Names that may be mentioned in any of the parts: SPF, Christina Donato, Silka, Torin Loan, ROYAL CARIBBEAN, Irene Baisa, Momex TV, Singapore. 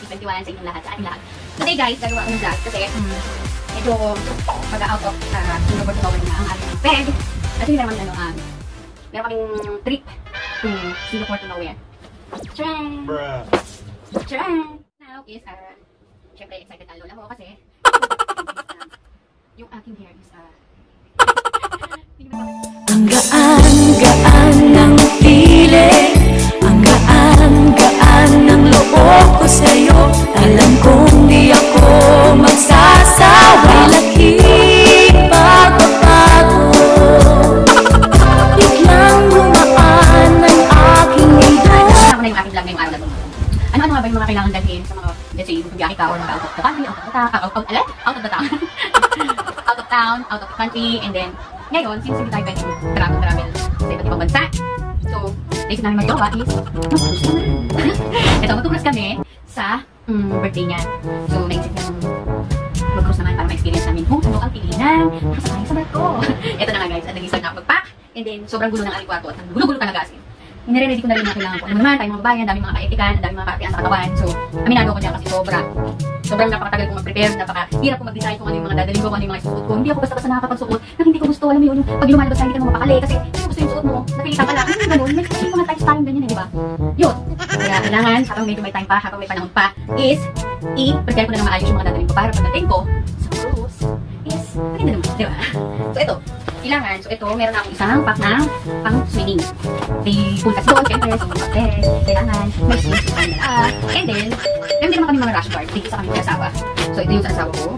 2021 sa inyong lahat, sa ating lahat. Today guys, gagawa akong vlog kasi medyo mag-out of Singapore to na ang ating peg. At hindi naman meron kaming trip to Singapore to nowhere. Tcharam! Tcharam! Now is, syempre excited ang lola ko kasi yung aking hair is, ang gaan-gaan ng piling, ang gaan-gaan ng loob ko sa'yo. Alam kong di ako magsasawa. Mga kailangan dalhin sa mga, let's say, magbiyahe ka or mga out of the country, out of town, out of the country, and then, ngayon, since hindi tayo pwede travel sa iba't ibang bansa, so, naisip namin mag-jowa is, ito, mag-cruise kami sa birthday niya. So, naisip namin mag-cruise naman para ma-experience namin kung ano ang pilihan, kasama niya sa barko. Ito na nga guys, at nag-start na ako mag-pack, and then, sobrang gulo ng aking kwarto, at gulo-gulo talaga asin. Nire-ready ko na rin na kailangan ko. Ano naman, tayo mga babae, ang daming mga kaetikan, ang daming mga kaatian sa katawan. So, aminado ko dyan kasi sobrang napakatagal kong mag-prepare, napakahirap kong mag-design kung ano yung mga dadalhin ko, kung ano yung mga suot ko. Hindi ako basta-basta nakakapagsuot na hindi ko gusto. Alam mo yun, pag lumalabas tayo, hindi ka mapakali kasi hindi ko gusto yung suot mo, napilitan ka lang. Ano yung ganun? May mga types tayong ganyan eh, di ba? Yun. Kaya kailangan, habang medyo may time pa, habang may panahon pa, is i-prepare ko na ng maayos yung mga dadalhin ko para pagdating ko sa cruise is maganda naman, di ba? So, ito. Kailangan. So, ito, meron akong isang pack na pang-swimming. May pool kasi doon, syempre, sa mga pet, kailangan, may swim, and then, meron din naman kami mga rash guard. Dito sa kami ng asawa. So, ito yung sa asawa ko.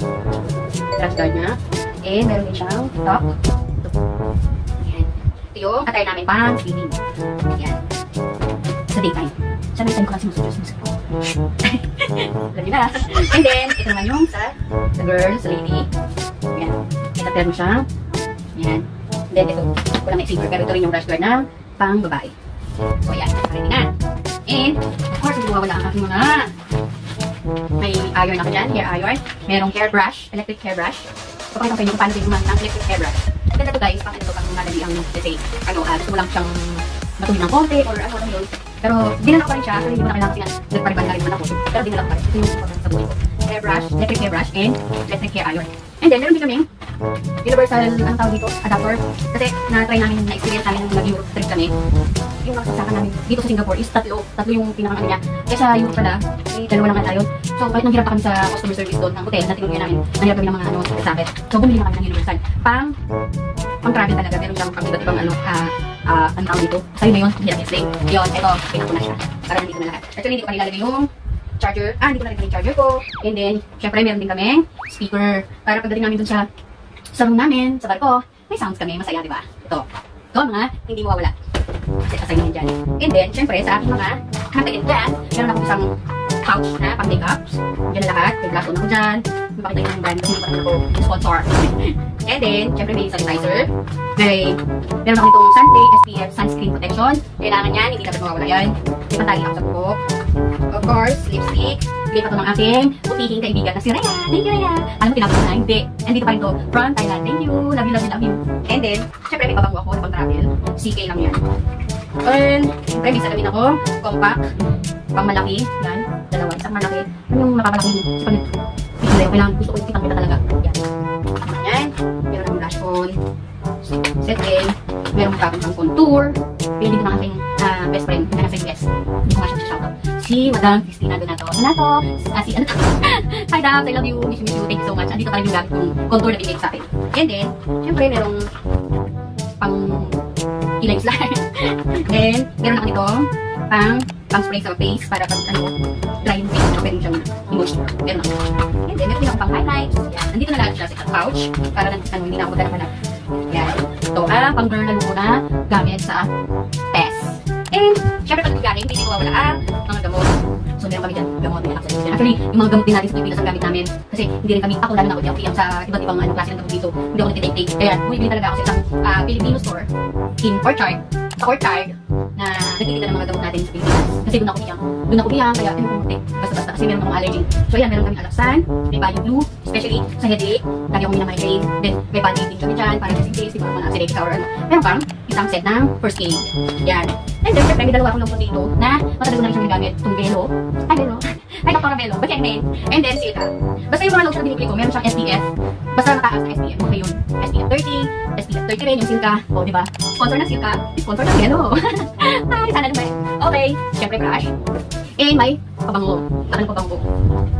Rash guard niya. And, meron din siyang top. Ayan. Ito yung attire namin pang-swimming. Ayan. Sa daytime. Sa daytime ko kasi masunod-sunod ko. Alam niyo na. And then, ito naman yung sa girl, sa lady. Ayan. May tapir mo siya. Ayan. And then ito, walang exhiber, pero ito rin yung rash guard na pang babae. So ayan, ready na. And of course, hindi mawawala ang aking mga may iron ako dyan, hair iron. Merong hairbrush, electric hairbrush. So pakita ko sa inyo kung paano din gumamit ng electric hairbrush. At ganda ito guys, pang ito, pang madali ang, let's say, gusto mo lang siyang matuhin ng konti or ano yun. Pero dinala ko pa rin siya, so hindi mo na kailangan kasi nga nagparibanda rin naman ako. Pero dinala ko pa rin, ito yung pang sa buhay ko. Hairbrush, electric hairbrush, and electric hair iron. And then, meron din kaming universal, ang tawag dito, adapter. Kasi na-try namin, na-experience namin nung nag-Europe trip kami. Yung mga sasaka namin dito sa Singapore is tatlo yung pinaka niya. Kaya sa Europe pala, may dalawa lang tayo. So kahit nanghirap pa kami sa customer service doon ng hotel, natinulungan namin, nanghirap kami ng mga sakit. So bumili na kami ng universal. Pang-travel talaga, meron lang pang iba't ibang ang tawag dito. Sa'yo na yun, hirap yung slate. Yun, eto, pinako na siya. Para nandito na lahat. Actually, hindi ko pa nilalagay yung charger. Hindi ko na nilagay yung charger ko. And then, syempre, meron din kaming speaker. Para pagdating namin dun sa room namin, sa barko, may sounds kami, masaya, di ba? Ito mga, hindi mawawala. Kasi asay namin dyan. And then, syempre, sa aking mga katain dyan, meron akong isang pouch na pang-makeup. Dyan na lahat, may glass on ako dyan. May pakita yung brand ko, parang ako sponsor. And then, syempre, may sanitizer. Meron akong itong Sunday SPF sunscreen protection. Kailangan yan, hindi dapat mawawala yan. May patali ako sa buhok. Of course, lipstick. Bigay pa ito ng aking putihing kaibigan na si Rhea. Thank you, Rhea. Alam mo, pinapos na, hindi. And dito pa rin ito, from Thailand. Thank you. Love you, love you, love you. And then, syempre, may pabango ako sa pag-travel. CK lang yan. And, syempre, may salamin ako. Compact. Pangmalaki. Yan. Dalawa. Isang malaki. Ano yung mapapalaki? Sa pag-picture yun. Kailangan gusto ko yung kitang-kita talaga. Yan. Yan. Meron ng blush on. Set in. Meron pa akong contour. Pinili ko ng aking best friend. Kaya sa US. Hindi ko nga siya shoutout. Si Madam Christina Donato. Hi Dab, I love you. Miss you. Thank you so much. Andito tayo yung gamit yung contour na pinigay sa akin. And then, syempre merong pang kilay slime. Then, meron ako nito pang spray sa face para pag dry yung face. Meron siyang moisture. Meron ako. And then, meron din ako pang highlight. Yan. Andito na lahat siya sa pouch. Para hindi na ako dalawa. Yan. Ito pang girl na luna gamit sa test. And, syempre pag nagbiyahe, hindi ko wala ang mga gamot. So, meron kami dyan gamot na access dyan. Actually, yung mga gamot din natin sa Pilipinas ang gamit namin. Kasi, hindi rin kami, ako lalo na ako di sa iba't ibang klase ng gamot dito. Hindi ako nagtitake-take. Kaya, bumibili talaga ako sa isang Filipino store in Orchard. Sa Orchard, na nagtitinda ng mga gamot natin sa Pilipinas. Kasi doon ako biyang. Kaya, basta-basta. Kasi meron akong allergy. So, ayan, meron kami alaksan, may bayo blue, especially sa headache, lagi akong minamigraine, then may body ache kami dyan, para just in case, di ko naman ang sedate shower. Meron pang isang set ng first aid. Yan. And then, syempre, may dalawa akong lumpo dito na matagal na rin siyang nagamit. Itong Velo. Ay, Velo. Ay, Dr. Velo. But yan, men. And then, Silka. Basta yung mga lotion na binipili ko, meron siyang SPF. Basta mataas na SPF. Okay yun. SPF 30, SPF 30 rin yung Silka. O, diba? Sponsor ng Silka, sponsor ng Velo. Ay, sana naman. Okay. Syempre, brush. Eh, may pabango. Akin pabango.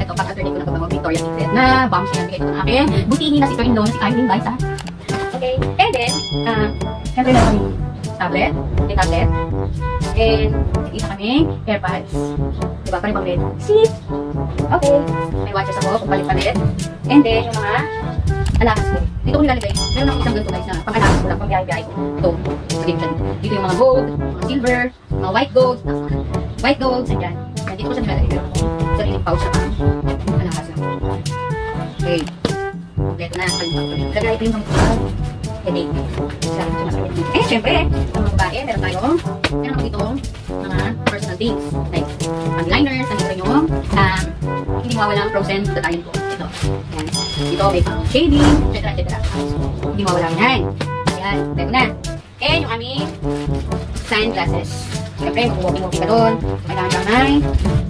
Ito, pag-alternate ko ng pabango. Victoria's Secret na bomb siya. Bigay ko ng akin. Butini na si Torin Loan, si Irene Baisa. Okay. And then, syempre na kami tablet. Yung tablet. And, isa kaming airpads. Diba? Paribang red. See? Okay. May watches ako. Kung palit-palit. And then, yung mga alakas ko. Dito ko nilalagay. Meron ako isang ganito guys na pang-alakas ko lang. Pang-biyahe-biyahe ko. Ito. Dito yung mga gold, mga silver, mga white gold. White gold. Sandyan. Dito ko siya nilalagay. Sariling pouch na pang alakas lang. Okay. Kompleto na. Lagay ko yung mga headache. Eh, syempre, sa mga babae, meron ako itong mga personal things. Like, ang liners, nandito rin yung hindi mawawala ang frozen sa tayo ko. Ito. Ayan. Ito, may pang shading, etc. etc. Hindi mawawala ang yan. Ayan. Dito na. And yung aming sunglasses. Syempre, mag-walking-walking ka doon. Kailangan ka may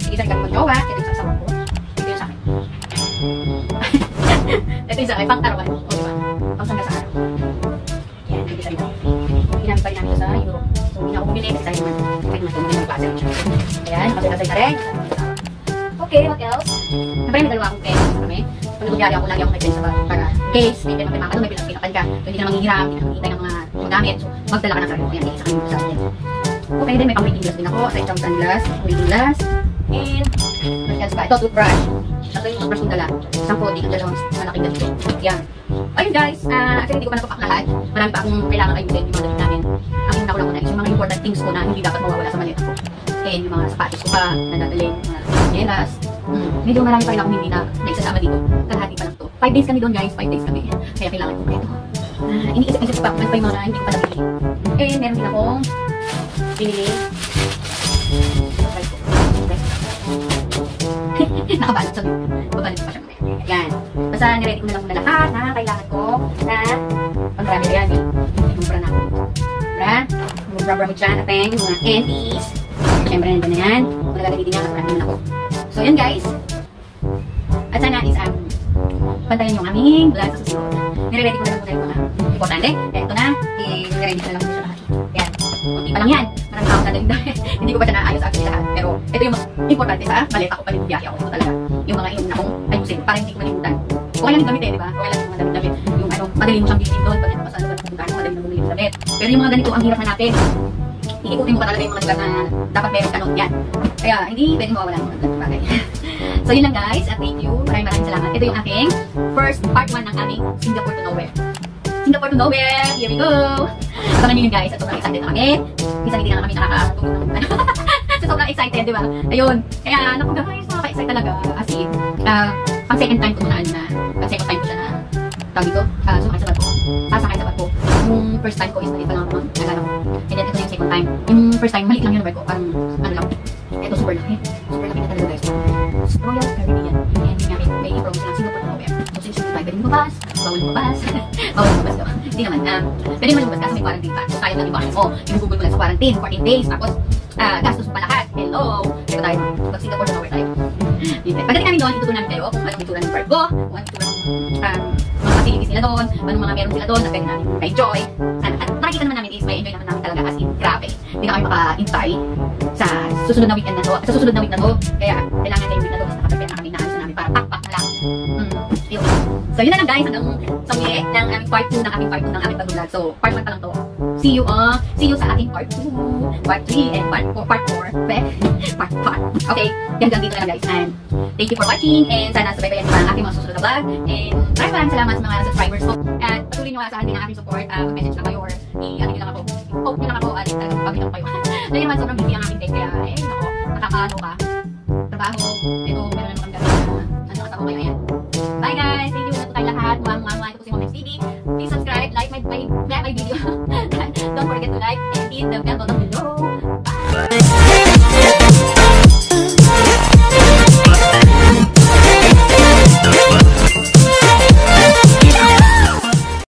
sige sa ikan mo jowa. Ito yung sasawa ko. Ito yung sa akin. Ito yung sa akin. Pang-tarawan. O, diba? Pang-sangga sa araw. Ayan, pasay-pasay na rin. Okay, what else? Siyempre, may dalawa akong pen. Pag-udyari ako, lagi akong may pen sa para case. May pen, magpapakalo, may pinapakalo ka. So, hindi ka na manghihiram, hindi ka na maghihintay ng mga gamit. So, magdala ka ng sarili. Ayan, isa kami sa akin. Okay, then may pang-reading glass din ako. Sa isang sunglass, reading glass. And, what else ba? Ito, toothbrush. Ito yung toothbrush yung dala. Isang podi, ang dalawang malaking dala ito. Ayan. Ayun guys, actually hindi ko pa napapak lahat. Marami pa akong kailangan ayusin yung mga damit namin. Ang hina ko lang muna is yung mga important things ko na hindi dapat mawawala sa maleta ko. And yung mga sapatos ko pa, nadadalhin, mga chinelas. Medyo marami pa rin akong hindi na isasama dito. Kalahati pa lang to. 5 days kami doon guys, 5 days kami. Kaya kailangan ko ito. Iniisip-isip pa, ano pa yung mga hindi ko pa nabili. Eh, meron din akong binili. Nakabalot sa dito. Babalot pa siya. Ayan. Basta niready ko na lang muna lahat na kailangan ko na pagkarami na yan eh. Mubra na ako. Mubra. Mubra mo dyan. Ateng. Mga candies. Siyempre nandun na yan. Kung nagagalitin niya, kakarami naman ako. So yun guys. At sana is pantayan yung aming vlog sa susunod. Niready ko na lang muna yung mga importante. Kaya ito na. Niready ko na lang muna siya lahat. Ayan. Kunti pa lang yan. Maraming ako na dahil hindi ko pa siya naayos sa akin lahat. Pero ito yung importante sa maleta ko. Palibiyaki ako. Ito talaga. Yung mga inyong nakong ayusin para hindi ko malimutan. Kung kailan yung damit eh, di ba? Kung kailan yung mga damit-damit. Yung ano, madali mo siyang bilhin doon. Pag ito pa sa lugar kung kano, madali mo bumili yung damit. Pero yung mga ganito, ang hirap hanapin. Iikutin mo pa talaga yung mga lugar na dapat meron ka noon yan. Kaya hindi pwede mawawalan mo ng ganito bagay. So yun lang guys, at thank you. Maraming salamat. Ito yung aking first part 1 ng aming Singapore to Nowhere. Singapore to Nowhere, here we go! Abangan nyo yun guys, at sobrang excited na kami. Minsan hindi na kami nakakatulog ng ano. So sobrang excited, di ba? Ayun. Kaya naku guys, nakaka-excite talaga. As in, pang second time ko muna na. Pag second time ko siya na, tawag dito, sumakay sa barko. Sasakay sa barko. Yung first time ko is nalit pa lang ako ng nagano. And then ito yung second time. Yung first time, maliit lang yung barko. Parang ano lang. Ito super laki. Super laki na talaga guys. Royal Caribbean. And nga may i-promise lang Singapore to Nowhere. So since yung time, pwede mabas. Bawal mabas. Bawal mabas daw. Hindi naman. Pwede naman mabas kasi may quarantine pa. So tayo lang ibahin mo. Ginugugol mo lang sa quarantine. 14 days. Tapos, gastos pa lahat. Hello! Dito tayo. Pag Singapore to Nowhere tayo. Pagdating kami doon, itutunan kayo kung anong itsura ng barko, kung anong itsura ng mga facilities nila doon, anong mga meron sila doon na pwede namin ma-enjoy. At nakikita naman namin is may enjoy naman namin talaga as in. Grabe. Hindi na kami maka-intay sa susunod na weekend na to. Sa susunod na week na to. Kaya kailangan na yung week na to kasi nakapagpera na kami na alis na namin para pakpak na lang. Yun. So yun na lang guys. Hanggang sa muli ng aming part 2 ng aming part 2 ng aming pag-vlog. So part 1 pa lang to. See you sa ating part 2, part 3, and part 4. Okay, hanggang dito na lang guys. And thank you for watching. And sana sabay-bayan niyo ang aking mga susunod na vlog. And maraming salamat sa mga subscribers ko. At patuloy niyo asahan din ang aking support. Mag-message lang kayo or i-ano niyo lang ako. I-poke niyo lang ako at talagang pag-in ako kayo. Dahil naman sobrang busy ang aking day. Kaya nako, nakakaano ka. Trabaho. Ito, meron naman kami gano'n. Ano kasama kayo ayan. Bye guys. Thank you. Nato tayo lahat. Mwah-mwah-mwah. Ito po si Momex TV. Please subscribe. Like my video. Don't forget to like and hit the bell.